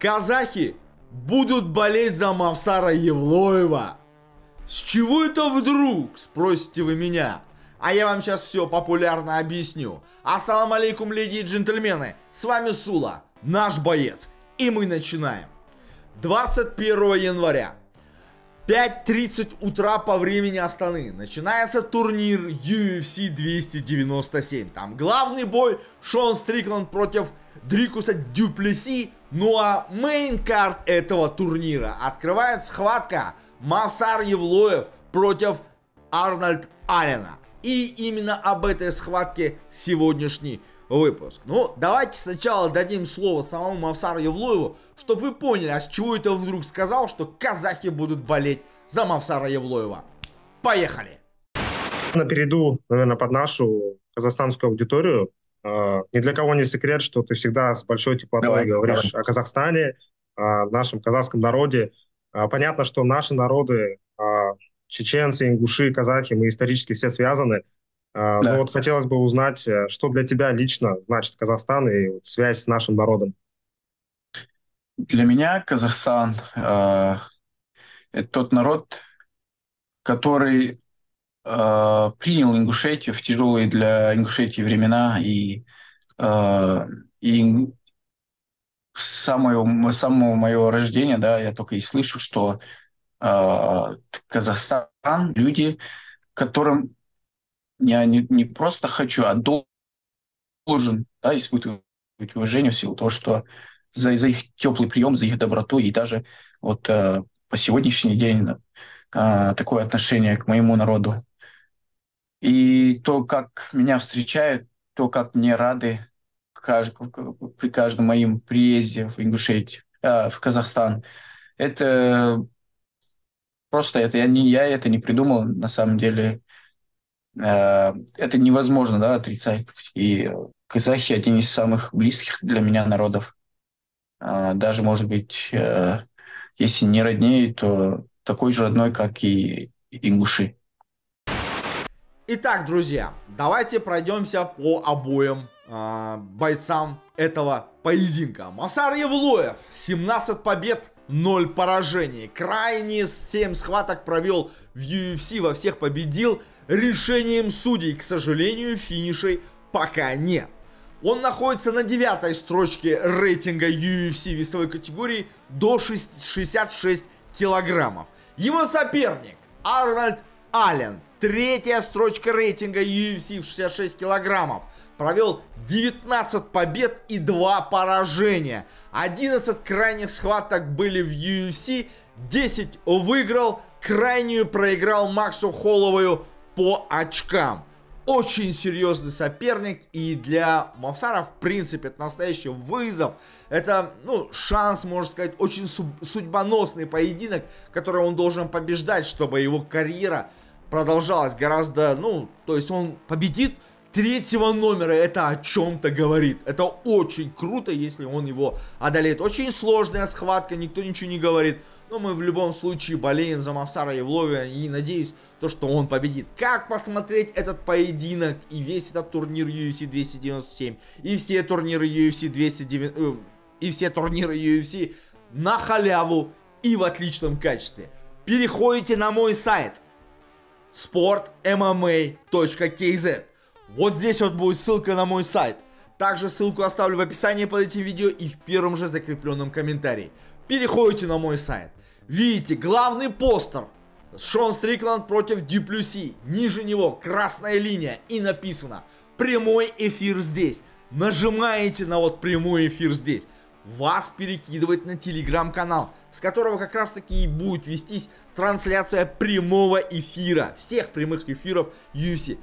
Казахи будут болеть за Мовсара Евлоева. С чего это вдруг, спросите вы меня? А я вам сейчас все популярно объясню. Ассаламу алейкум, леди и джентльмены. С вами Сула, наш боец. И мы начинаем. 21 января. 5:30 утра по времени Астаны. Начинается турнир UFC 297. Там главный бой Шон Стрикланд против Дрикуса Дюплеси. Ну а мейн-карт этого турнира открывает схватка Мовсар Евлоев против Арнольд Аллена. И именно об этой схватке сегодняшний выпуск. Ну, давайте сначала дадим слово самому Мовсару Евлоеву, чтобы вы поняли, а с чего это вдруг сказал, что казахи будут болеть за Мовсара Евлоева. Поехали! Перейду, наверное, под нашу казахстанскую аудиторию. Ни для кого не секрет, что ты всегда с большой теплотой говоришь о Казахстане, о нашем казахском народе. Понятно, что наши народы, чеченцы, ингуши, казахи, мы исторически все связаны. Да. Но вот хотелось бы узнать, что для тебя лично значит Казахстан и связь с нашим народом. Для меня Казахстан это тот народ, который принял Ингушетию в тяжелые для Ингушетии времена и с самого моего рождения, да, я только и слышу, что Казахстан, люди, которым я не просто хочу, а должен, да, испытывать уважение в силу того, что за их теплый прием, за их доброту, и даже вот по сегодняшний день такое отношение к моему народу. И то, как меня встречают, то, как мне рады при каждом моем приезде в Ингушетию, в Казахстан, это просто я это не придумал, на самом деле. Это невозможно, да, отрицать. И казахи один из самых близких для меня народов. Даже, может быть, если не роднее, то такой же родной, как и ингуши. Итак, друзья, давайте пройдемся по обоим бойцам этого поединка. Мовсар Евлоев, 17 побед, 0 поражений. Крайние 7 схваток провел в UFC, во всех победил решением судей. К сожалению, финишей пока нет. Он находится на 9-й строчке рейтинга UFC весовой категории до 66 килограммов. Его соперник Арнольд Аллен, 3-я строчка рейтинга UFC в 66 килограммов. Провел 19 побед и 2 поражения. 11 крайних схваток были в UFC, 10 выиграл, крайнюю проиграл Максу Холлоуэю по очкам. Очень серьезный соперник, и для Мовсара, в принципе, это настоящий вызов. Это, ну, шанс, можно сказать, очень судьбоносный поединок, который он должен побеждать, чтобы его карьера продолжалась гораздо, ну, то есть он победит 3-го номера, это о чем-то говорит. Это очень круто, если он его одолеет. Очень сложная схватка, никто ничего не говорит. Но мы в любом случае болеем за Мовсара Евлоева и надеюсь, то, что он победит. Как посмотреть этот поединок и весь этот турнир UFC 297 и все турниры UFC 209 и все турниры UFC на халяву и в отличном качестве? Переходите на мой сайт sportmma.kz. Вот здесь вот будет ссылка на мой сайт. Также ссылку оставлю в описании под этим видео и в первом же закрепленном комментарии. Переходите на мой сайт. Видите, главный постер. Шон Стрикланд против Дюплеси. Ниже него красная линия и написано «Прямой эфир здесь». Нажимаете на вот «Прямой эфир здесь». Вас перекидывает на телеграм-канал, с которого как раз таки и будет вестись трансляция прямого эфира. Всех прямых эфиров UFC.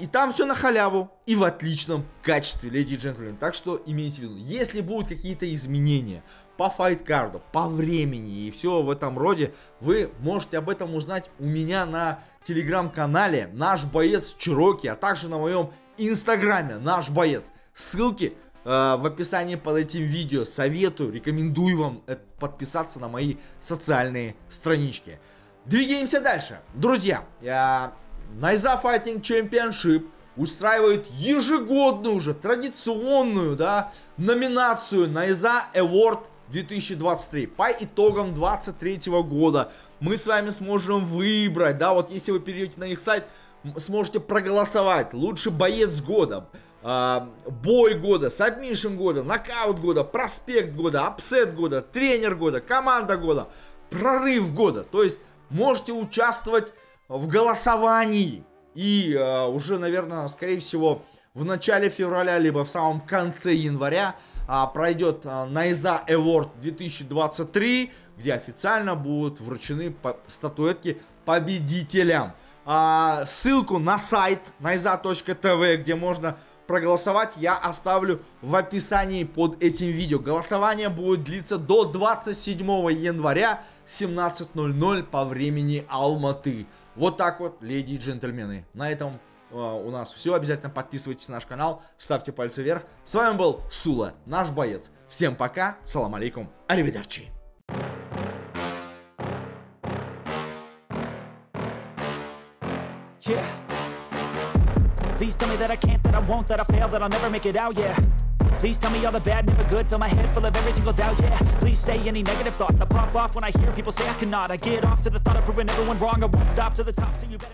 И там все на халяву и в отличном качестве, леди и джентльмены. Так что имейте в виду, если будут какие-то изменения по файт-карду, по времени и все в этом роде, вы можете об этом узнать у меня на телеграм-канале «Наш боец Cherokee», а также на моем инстаграме «Наш боец». Ссылки в описании под этим видео. Советую, рекомендую вам подписаться на мои социальные странички. Двигаемся дальше. Друзья, Naiza Fighting Championship устраивает ежегодную уже традиционную, да, номинацию Naiza AWARDS 2023. По итогам 2023 года мы с вами сможем выбрать, да, вот если вы перейдете на их сайт, сможете проголосовать. Лучший боец года, бой года, сабмишн года, нокаут года, проспект года, апсет года, тренер года, команда года, прорыв года. То есть можете участвовать в голосовании. И уже, наверное, скорее всего, в начале февраля, либо в самом конце января пройдет Naiza AWARDS 2023, где официально будут вручены статуэтки победителям. Ссылку на сайт Naiza.tv, где можно проголосовать, я оставлю в описании под этим видео. Голосование будет длиться до 27 января 17:00 по времени Алматы. Вот так вот, леди и джентльмены. На этом у нас все. Обязательно подписывайтесь на наш канал, ставьте пальцы вверх. С вами был Сула, наш боец. Всем пока, салам алейкум, аривидерчи. Yeah. Please tell me that I can't, that I won't, that I fail, that I'll never make it out, yeah. Please tell me all the bad, never good, fill my head full of every single doubt, yeah. Please say any negative thoughts, I pop off when I hear people say I cannot. I get off to the thought of proving everyone wrong, I won't stop to the top, so you better...